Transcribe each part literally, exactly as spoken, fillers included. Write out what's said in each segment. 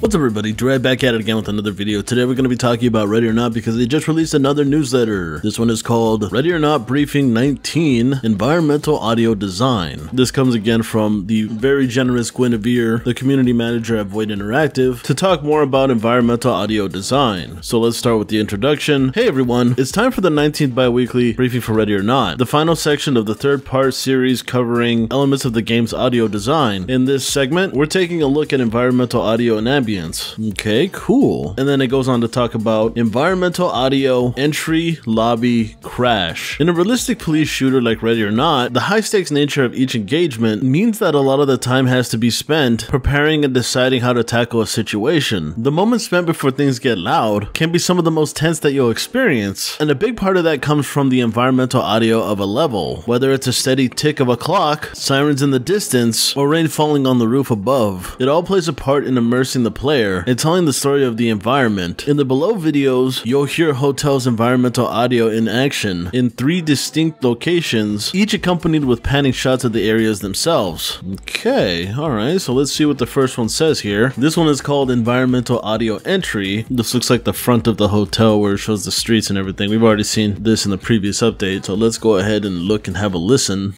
What's up everybody, Dre back at it again with another video. Today we're going to be talking about Ready or Not because they just released another newsletter. This one is called Ready or Not Briefing nineteen Environmental Audio Design. This comes again from the very generous Guinevere, the community manager at Void Interactive, to talk more about environmental audio design. So let's start with the introduction. Hey everyone, it's time for the nineteenth bi-weekly briefing for Ready or Not, the final section of the third part series covering elements of the game's audio design. In this segment, we're taking a look at environmental audio and ambient. Okay, cool. And then it goes on to talk about environmental audio, entry, lobby, crash. In a realistic police shooter like Ready or Not, the high stakes nature of each engagement means that a lot of the time has to be spent preparing and deciding how to tackle a situation. The moments spent before things get loud can be some of the most tense that you'll experience. And a big part of that comes from the environmental audio of a level, whether it's a steady tick of a clock, sirens in the distance, or rain falling on the roof above. It all plays a part in immersing the player and telling the story of the environment. In the below videos, you'll hear Hotel's environmental audio in action in three distinct locations, each accompanied with panning shots of the areas themselves. Okay, alright, so let's see what the first one says here. This one is called Environmental Audio Entry. This looks like the front of the hotel where it shows the streets and everything. We've already seen this in the previous update, so let's go ahead and look and have a listen.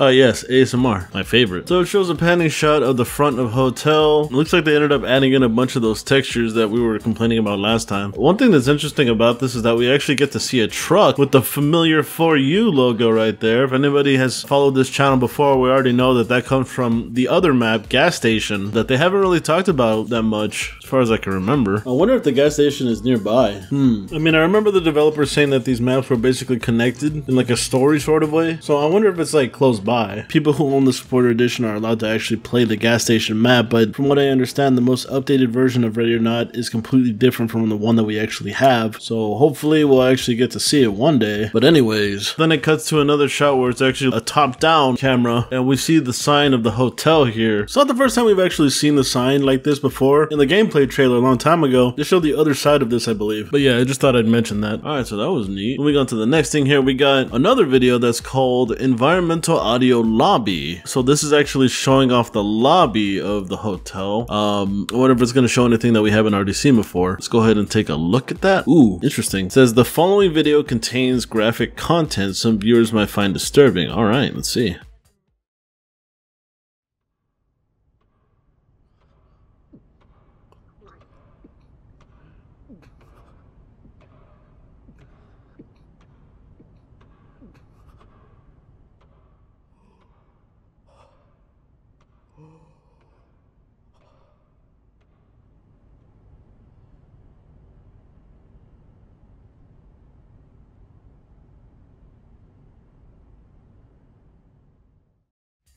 Oh uh, yes, A S M R, my favorite. So it shows a panning shot of the front of hotel. It looks like they ended up adding in a bunch of those textures that we were complaining about last time. One thing that's interesting about this is that we actually get to see a truck with the familiar For You logo right there. If anybody has followed this channel before, we already know that that comes from the other map, Gas Station, that they haven't really talked about that much as far as I can remember. I wonder if the gas station is nearby. Hmm. I mean, I remember the developers saying that these maps were basically connected in like a story sort of way. So I wonder if it's like close by. By. People who own the supporter edition are allowed to actually play the gas station map, but from what I understand, the most updated version of Ready or Not is completely different from the one that we actually have, so hopefully we'll actually get to see it one day. But anyways, then it cuts to another shot where it's actually a top-down camera, and we see the sign of the hotel here. It's not the first time we've actually seen the sign like this before. In the gameplay trailer a long time ago, they showed the other side of this, I believe. But yeah, I just thought I'd mention that. Alright, so that was neat. Moving on to the next thing here, we got another video that's called Environmental Audio Audio Lobby. So this is actually showing off the lobby of the hotel. Um, I wonder if it's going to show anything that we haven't already seen before. Let's go ahead and take a look at that. Ooh, interesting. It says the following video contains graphic content some viewers might find disturbing. All right, let's see.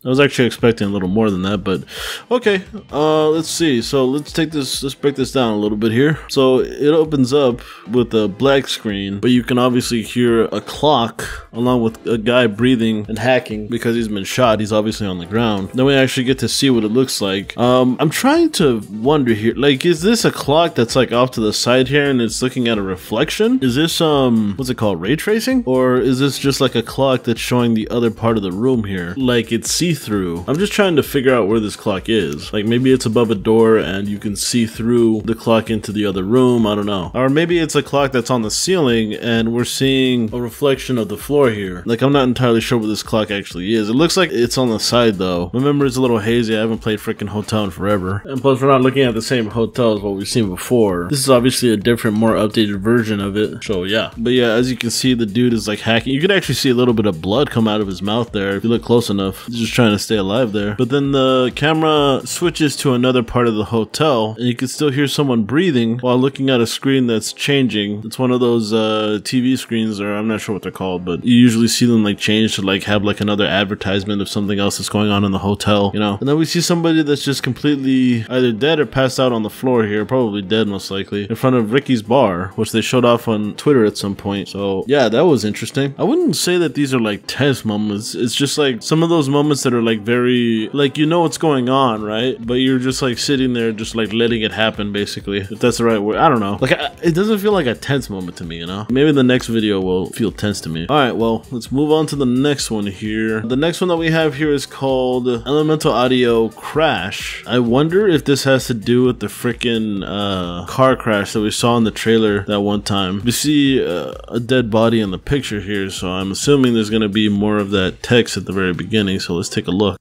I was actually expecting a little more than that, but okay, uh, let's see. So let's take this, let's break this down a little bit here. So it opens up with a black screen, but you can obviously hear a clock along with a guy breathing and hacking because he's been shot. He's obviously on the ground. Then we actually get to see what it looks like. Um, I'm trying to wonder here, like, is this a clock that's like off to the side here and it's looking at a reflection? Is this, um, what's it called? Ray tracing? Or is this just like a clock that's showing the other part of the room here? Like it's see through. I'm just trying to figure out where this clock is. Like maybe it's above a door and you can see through the clock into the other room. I don't know. Or maybe it's a clock that's on the ceiling and we're seeing a reflection of the floor here. Like I'm not entirely sure what this clock actually is. It looks like it's on the side though. My memory's a little hazy. I haven't played freaking Hotel in forever. And plus we're not looking at the same hotel as what we've seen before. This is obviously a different, more updated version of it. So yeah. But yeah, as you can see, the dude is like hacking. You can actually see a little bit of blood come out of his mouth there if you look close enough. Just trying trying to stay alive there. But then the camera switches to another part of the hotel, and you can still hear someone breathing while looking at a screen that's changing. It's one of those uh, T V screens, or I'm not sure what they're called, but you usually see them like change to like have like another advertisement of something else that's going on in the hotel, you know. And then we see somebody that's just completely either dead or passed out on the floor here, probably dead most likely, in front of Ricky's bar, which they showed off on Twitter at some point. So yeah, that was interesting. I wouldn't say that these are like tense moments. It's just like some of those moments that are like very, like, you know what's going on, right? But you're just like sitting there just like letting it happen, basically, if that's the right word. I don't know. Like I, it doesn't feel like a tense moment to me, you know? Maybe the next video will feel tense to me. All right, well, let's move on to the next one here. The next one that we have here is called Elemental Audio Crash. I wonder if this has to do with the freaking uh, car crash that we saw in the trailer that one time. You see uh, a dead body in the picture here, so I'm assuming there's going to be more of that text at the very beginning, so let's take a look.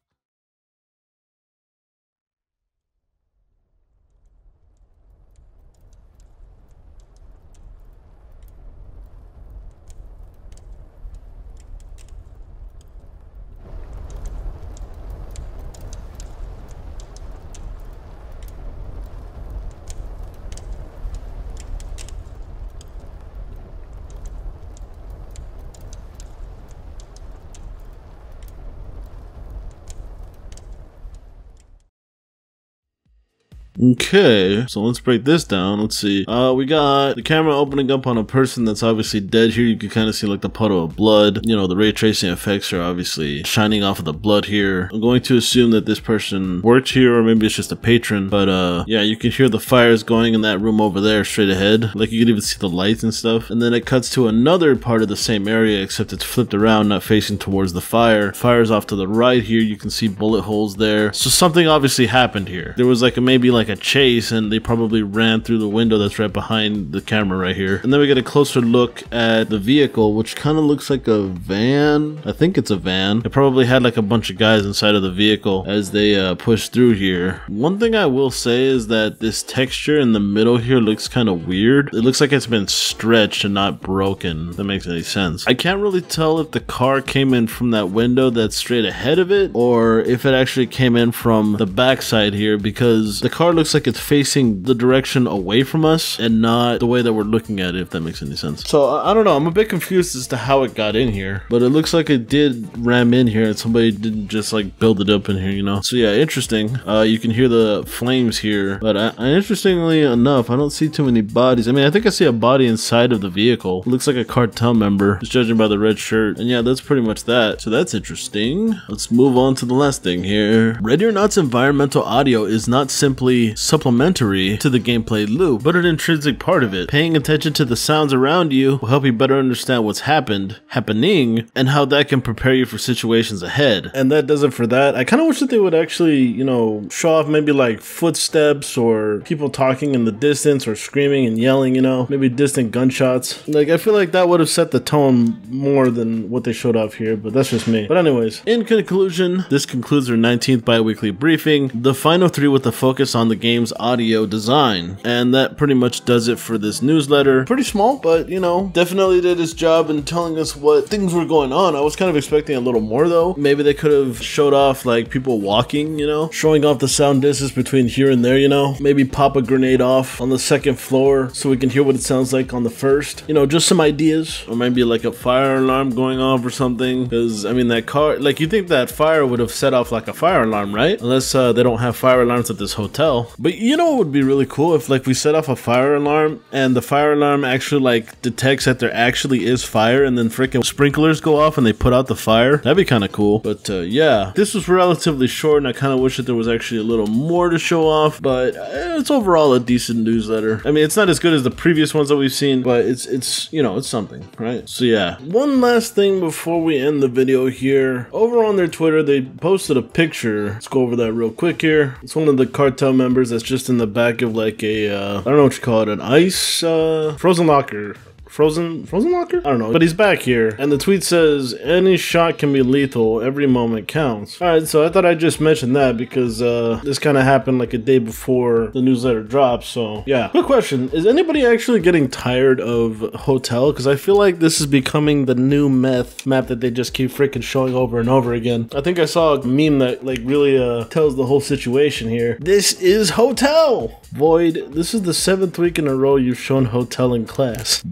Okay, so let's break this down. Let's see. Uh, we got the camera opening up on a person that's obviously dead here. You can kind of see like the puddle of blood. You know, the ray tracing effects are obviously shining off of the blood here. I'm going to assume that this person worked here, or maybe it's just a patron. But uh, yeah, you can hear the fires going in that room over there straight ahead. Like you can even see the lights and stuff. And then it cuts to another part of the same area, except it's flipped around, not facing towards the fire. Fire's off to the right here. You can see bullet holes there. So something obviously happened here. There was like a, maybe like a chase, and they probably ran through the window that's right behind the camera right here. And then we get a closer look at the vehicle, which kind of looks like a van. I think it's a van. It probably had like a bunch of guys inside of the vehicle as they uh, pushed through here. One thing I will say is that this texture in the middle here looks kind of weird. It looks like it's been stretched and not broken, if that makes any sense. I can't really tell if the car came in from that window that's straight ahead of it, or if it actually came in from the backside here, because the car looks looks like it's facing the direction away from us and not the way that we're looking at it, if that makes any sense. So I don't know, I'm a bit confused as to how it got in here, but it looks like it did ram in here and somebody didn't just like build it up in here, you know? So yeah, interesting. Uh, you can hear the flames here, but I, I, interestingly enough, I don't see too many bodies. I mean, I think I see a body inside of the vehicle. It looks like a cartel member, just judging by the red shirt. And yeah, that's pretty much that. So that's interesting. Let's move on to the last thing here. Ready or Not's environmental audio is not simply supplementary to the gameplay loop, but an intrinsic part of it. Paying attention to the sounds around you will help you better understand what's happened, happening, and how that can prepare you for situations ahead. And that does it for that. I kind of wish that they would actually, you know, show off maybe like footsteps or people talking in the distance or screaming and yelling, you know, maybe distant gunshots. Like, I feel like that would have set the tone more than what they showed off here, but that's just me. But anyways, in conclusion, this concludes our nineteenth bi-weekly briefing, the final three with a focus on the game's audio design. And that pretty much does it for this newsletter. Pretty small, but you know, definitely did its job in telling us what things were going on. I was kind of expecting a little more though. Maybe they could have showed off like people walking, you know, showing off the sound distance between here and there, you know, maybe pop a grenade off on the second floor so we can hear what it sounds like on the first, you know, just some ideas, or maybe like a fire alarm going off or something. Cause I mean that car, like you think that fire would have set off like a fire alarm, right? Unless uh, they don't have fire alarms at this hotel. But you know what would be really cool if like we set off a fire alarm and the fire alarm actually like detects that there actually is fire, and then freaking sprinklers go off and they put out the fire. That'd be kind of cool. But uh, yeah, this was relatively short, and I kind of wish that there was actually a little more to show off, but it's overall a decent newsletter. I mean, it's not as good as the previous ones that we've seen, but it's, it's, you know, it's something, right? So yeah, one last thing before we end the video here. Over on their Twitter, they posted a picture. Let's go over that real quick here. It's one of the cartel members that's just in the back of like a, uh, I don't know what you call it, an ice, uh, frozen locker. Frozen, Frozen Locker? I don't know, but he's back here. And the tweet says, any shot can be lethal, every moment counts. All right, so I thought I'd just mention that because uh, this kind of happened like a day before the newsletter dropped, so yeah. Quick question, is anybody actually getting tired of Hotel? Because I feel like this is becoming the new meth map that they just keep freaking showing over and over again. I think I saw a meme that like really uh, tells the whole situation here. This is Hotel! Void, this is the seventh week in a row you've shown Hotel in class.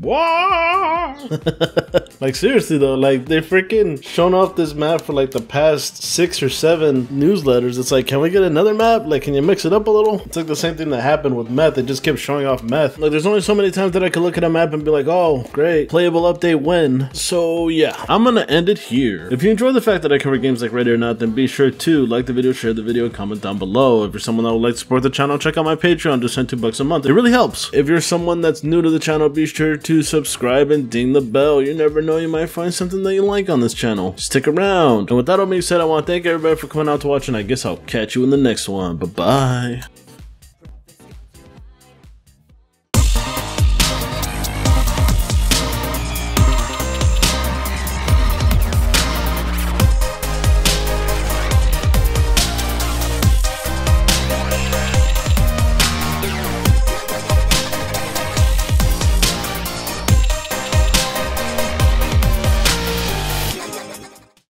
Like seriously though, like they freaking shown off this map for like the past six or seven newsletters. It's like, can we get another map? Like, can you mix it up a little? It's like the same thing that happened with meth. They just kept showing off meth. Like there's only so many times that I could look at a map and be like, oh great, playable update when. So yeah, I'm gonna end it here. If you enjoy the fact that I cover games like Ready or Not, then be sure to like the video, share the video, comment down below. If you're someone that would like to support the channel, check out my Patreon. Just send two bucks a month, it really helps. If you're someone that's new to the channel, be sure to subscribe and ding the bell. You never know, you might find something that you like on this channel. Stick around. And with that all being said, I want to thank everybody for coming out to watch, and I guess I'll catch you in the next one. Bye bye.